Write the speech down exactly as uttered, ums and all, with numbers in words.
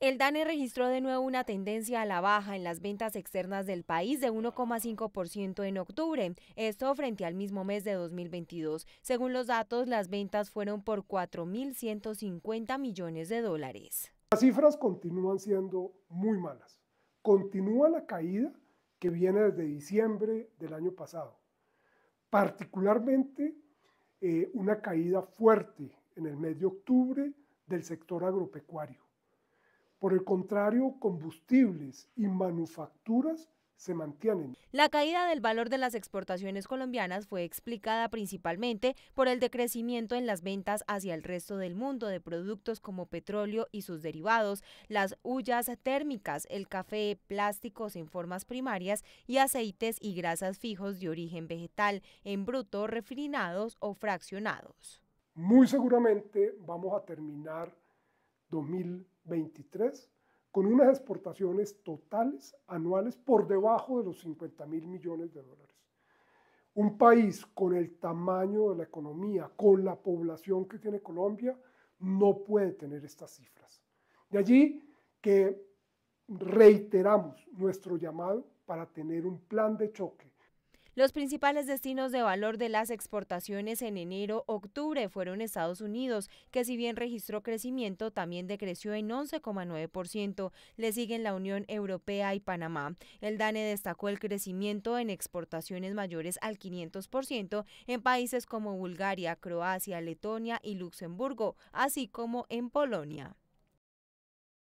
El DANE registró de nuevo una tendencia a la baja en las ventas externas del país de uno coma cinco por ciento en octubre, esto frente al mismo mes de dos mil veintidós. Según los datos, las ventas fueron por cuatro mil ciento cincuenta millones de dólares. Las cifras continúan siendo muy malas. Continúa la caída que viene desde diciembre del año pasado. Particularmente eh, una caída fuerte en el mes de octubre del sector agropecuario. Por el contrario, combustibles y manufacturas se mantienen. La caída del valor de las exportaciones colombianas fue explicada principalmente por el decrecimiento en las ventas hacia el resto del mundo de productos como petróleo y sus derivados, las hullas térmicas, el café, plásticos en formas primarias y aceites y grasas fijos de origen vegetal, en bruto, refinados o fraccionados. Muy seguramente vamos a terminar dos mil veintitrés con unas exportaciones totales anuales por debajo de los cincuenta mil millones de dólares. Un país con el tamaño de la economía, con la población que tiene Colombia, no puede tener estas cifras. De allí que reiteramos nuestro llamado para tener un plan de choque. Los principales destinos de valor de las exportaciones en enero-octubre fueron Estados Unidos, que si bien registró crecimiento, también decreció en once coma nueve por ciento. Le siguen la Unión Europea y Panamá. El DANE destacó el crecimiento en exportaciones mayores al quinientos por ciento en países como Bulgaria, Croacia, Letonia y Luxemburgo, así como en Polonia.